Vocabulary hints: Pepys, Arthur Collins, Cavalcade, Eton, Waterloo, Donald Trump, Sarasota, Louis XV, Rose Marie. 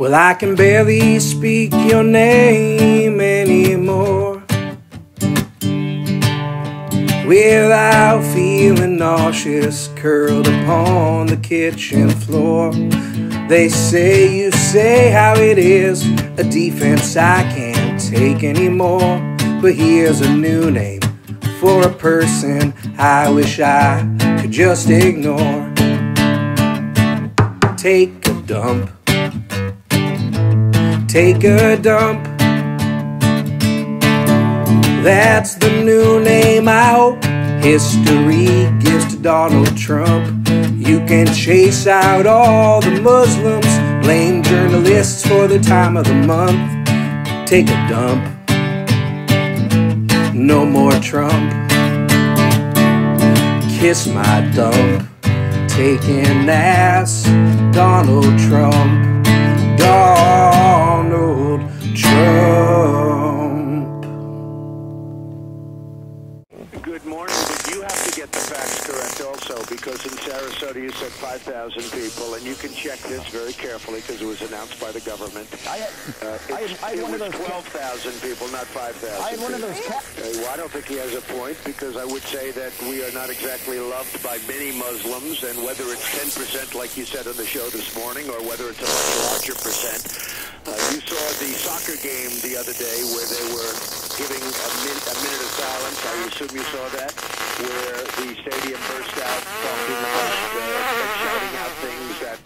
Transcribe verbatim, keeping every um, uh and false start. Well, I can barely speak your name anymore without feeling nauseous, curled upon the kitchen floor. They say you say how it is, a defense I can't take anymore. But here's a new name for a person I wish I could just ignore. Take a dump. Take a dump. That's the new name I hope history gives to Donald Trump. You can chase out all the Muslims, blame journalists for the time of the month. Take a dump. No more Trump. Kiss my dump. Taking ass, Donald Trump. Donald Trump. Good morning, but you have to get the facts correct also, because in Sarasota you said five thousand people, and you can check this very carefully because it was announced by the government. I, uh, I, I, I it was twelve thousand people, not five thousand. I had one of those ca uh, well, I don't think he has a point, because I would say that we are not exactly loved by many Muslims, and whether it's ten percent like you said on the show this morning, or whether it's a much larger percent, uh, you saw the soccer game the other day where they were giving a, min a minute of silence. I assume you saw that, where the stadium burst out, talking about, uh, shouting out things that